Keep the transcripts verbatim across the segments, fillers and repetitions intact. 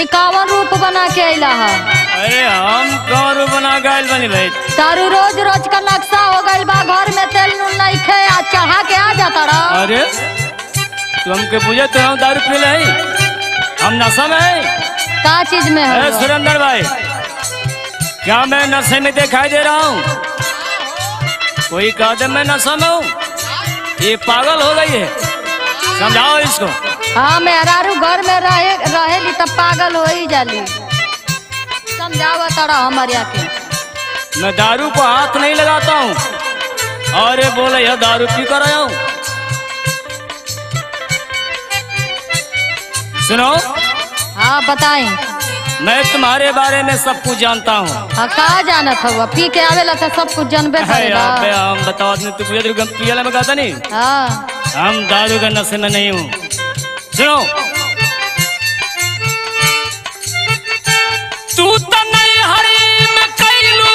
इक्यावन रूप बना के आइला है। अरे हम कौन रूप बना के आइल बनी भाई? तारू रोज रोज का नक्शा हो गइल बा, घर में तेल नून नहीं खे आ चढ़ा के आ जाता रहा। अरे तू हमके पूछे तो हम दारू पी ले, हम नशा में है का चीज में है? सुरेंद्र भाई क्या मैं नशे में दिखाई दे रहा हूँ? कोई कह दे मैं नशा में हूँ, ये पागल हो गई है, समझाओ इसको। हाँ मेहरारू घर में रहे रहेली तब पागल हो ही जाली, समझाओ तारा हमारे आके। मैं दारू को हाथ नहीं लगाता हूँ, और ये बोले यह दारू पी कर आया हूँ। सुनो। हाँ बताएं। मैं तुम्हारे बारे में सब कुछ जानता हूँ। हाँ कहाँ जाना था वो? पी के आवेला था, सब कुछ जानबे सारे बात। है यार हम बताओ तुम तुझे तेरे गम पिया ले मैं कहता नहीं। हाँ। हम दारू का नशे में नहीं हूँ। सुनो तू तो नहीं हरी मैं कैलू,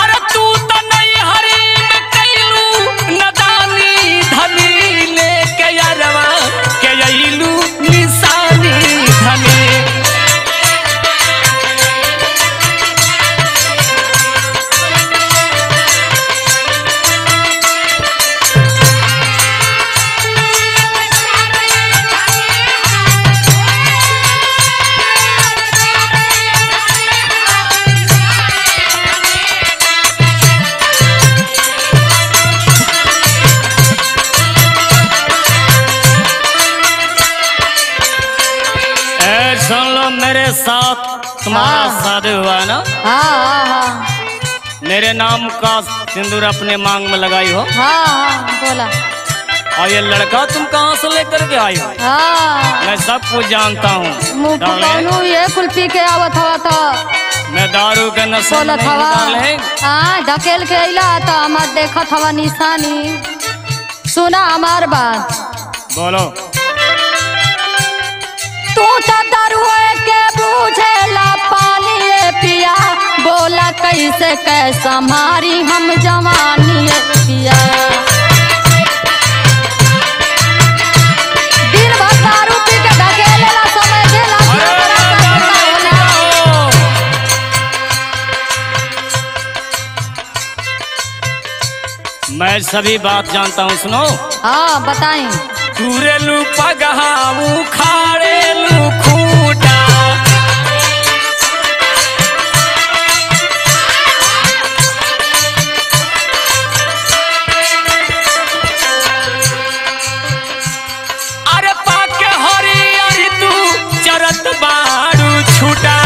अरे तू तो नहीं हरी मैं कैलू, नदानी धनी लेके यारवा के आइलू निशानी धनी। साथ तुम्हारा साधु हुआ ना? हाँ हाँ हाँ। मेरे नाम का सिंदूर अपने मांग में लगाई हो? हाँ हाँ बोला। और ये लड़का तुम कहाँ से लेकर के आई हो? हाँ मैं सब कुछ जानता हूँ। मुँह पकानू ये कुल्फी के आवत हवा था, मैं दारू के नशे में डाले। हाँ धकेल के आइला था, हमार देखा था निशानी। सुना हमार बात। बोलो। तू तो दारुए के बूझेला पालिए पिया, बोला कैसे कैसा मारी हम जवानी पिया। दिन भर दारू पी के ढकेलेला, समय देला मैं सभी बात जानता हूँ। सुनो। हाँ बताएं। लू पगहाऊ खाड़े लू खूटा, अरे पाके हरी अरे तू चरत बारू छूटा।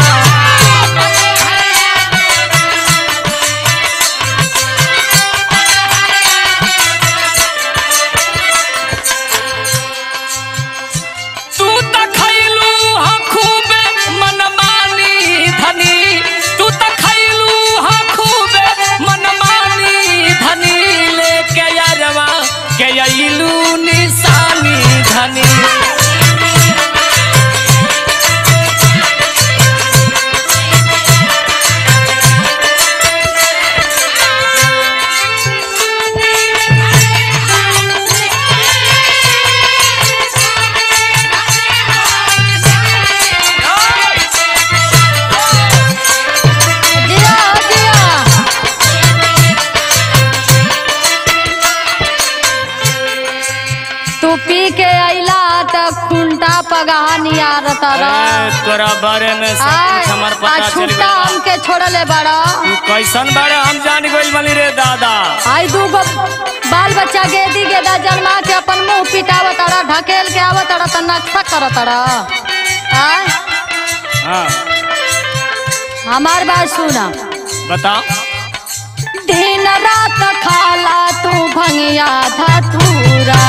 तोरा बारे में हमार पता चल गया। हमके छोड़ले बड़ा। तू कैसन बड़ा हम जान गइल बनी रे दादा। आई दू गो बाल बच्चा गेदी गेदा जन्मा के अपन मुँह पिटावत अड़ा, ढकेल के आवत अड़ा, त नक्शा करत अड़ा। हाँ हमार बात सुना। बता। दिन रात खाला तू भंगिया धतूरा,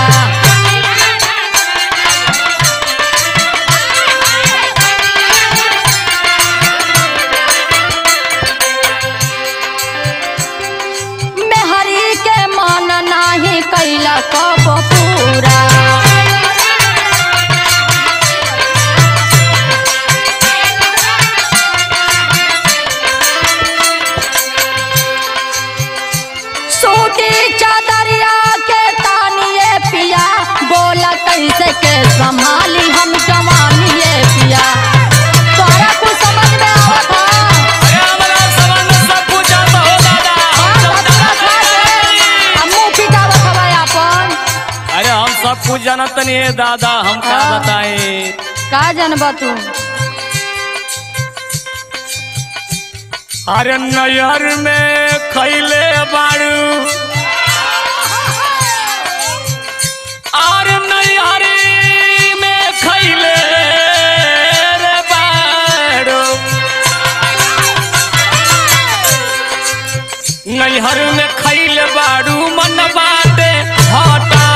कैला कब पूरा। सूती चादरिया के तानिए पिया, कैसे के संभाली हम जवानी ये पिया तोरा को समझ में आवत है। अरे हमरा समझ में सब कुछ आता हो दादा हम पिता बखवा अपन। अरे हम सब कुछ जानत नहीं है दादा हम का बताएं का जानबा तू। अरे नयर में खैले बाड़ू नैहर में खैल बारू मन बाटे हटा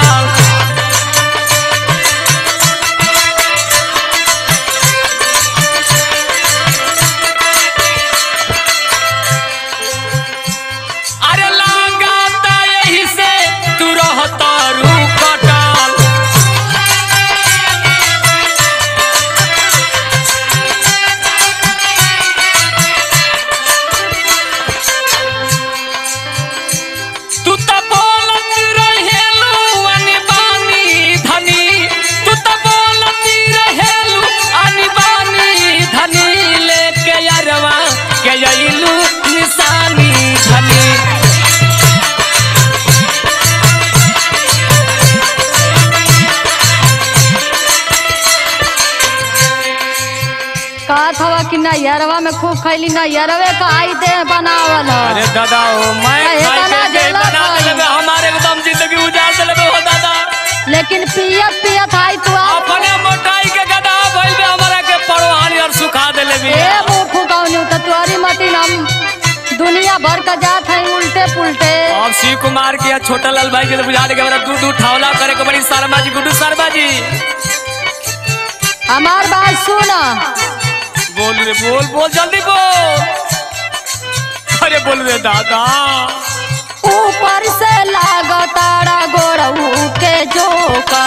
अरे लगाता यही से तू रहता रू कटाल कि ना यारवा में खूब खैली ना यारवे का आई दे बनावल। अरे दादा ओ मैं खाई के दे बना देबे हमारे एकदम जिंदगी उजार देबे हो दादा। लेकिन पियत पियत आई तू अपने मोटाई के गदा भइबे हमरा के परवान और सुखा देलेबे। ए मुखु कौनी त तोरी मती हम दुनिया भर का जात है उल्टे पुल्टे। अब शिव कुमार के या छोटा लाल भाई के बुझा दे के हमरा दूर दूर ठावला करे के बड़ी शर्मा जी गुड्डू शर्मा जी हमार बात सुना बोल रे बोल बोल जल्दी बोल। अरे बोल रे दादा ऊपर से लागो तारा गोरहू के जोका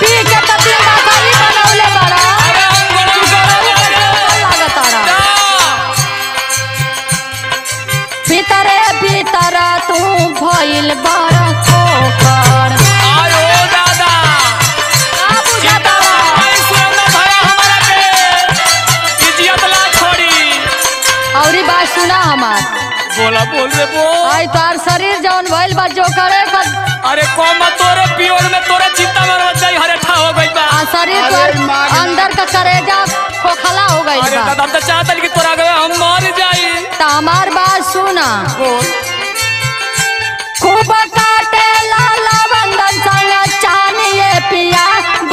पी के पतिया बारी बनौले बड़ा लागो तारा भीतरे भीतरा तू भइल बड़ा खोखर। बोला बोल रे बोल आई तार शरीर जौन भइल बा जो करे बस। अरे कम तोरे पियोर में तोरे चिंता मरवा जाई हरे ठा हो गइल बा आ शरीर पर अंदर का करेजा खोखला हो गइल बा। अरे दादा त चाहतल कि तोरा गवे हम मर जाई त हमार बात सुना बोल। खूब काटे लाला बंधन संग चानी ए पिया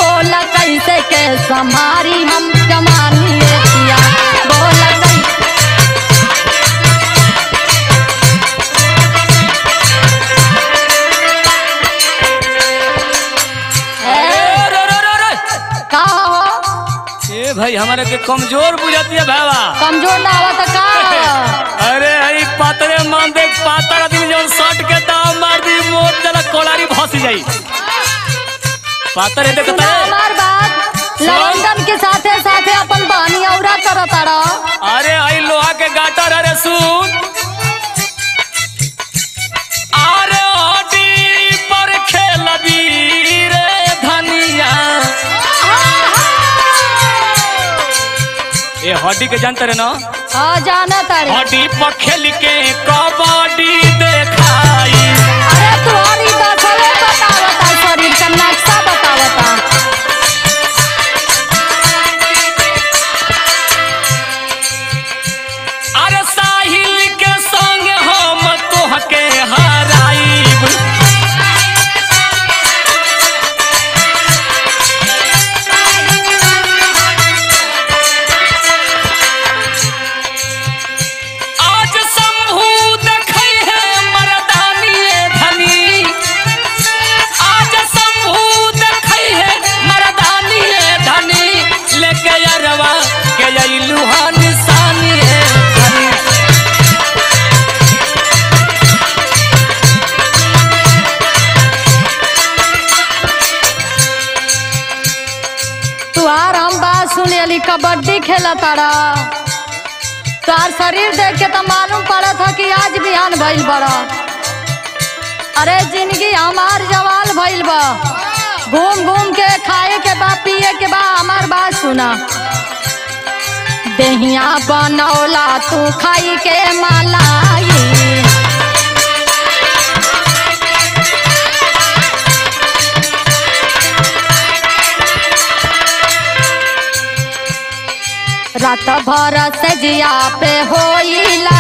बोला कैसे के संभारी हम जवानी ए पिया बोला भाई हमारे के कमजोर बुझाती है भावा कमजोर ना हवा तो का। अरे आई पातरे मान देख पातर आदमी जब शर्ट के दाव मार दी मोट जला कोलारी भसी जाई पातरे देख ता हमार बात लंदन के साथे साथे अपन बानी औरा करता रहो। अरे आई लोहा के गाटर अरे सुन अरे हटी पर खेलबी ये हॉडी के जानते रहे ना आ जाना तारे हॉडी पर खेल के कबड्डी देखाई। अरे तू हॉडी का सही बतावता शरीर का नक्शा बतावता। अरे साहिल के संग हम तोहके हराई कबड्डी खेला तारा तार शरीर देख के तो मालूम पड़ा था कि आज बिहान भइल बड़ा। अरे जिंदगी हमार जवाल भाई घूम घूम के खाए के बा पिए के बा हमार बात सुना। देहिया बनौला तू खाई के मालाई, रात भर सजिया पे होइला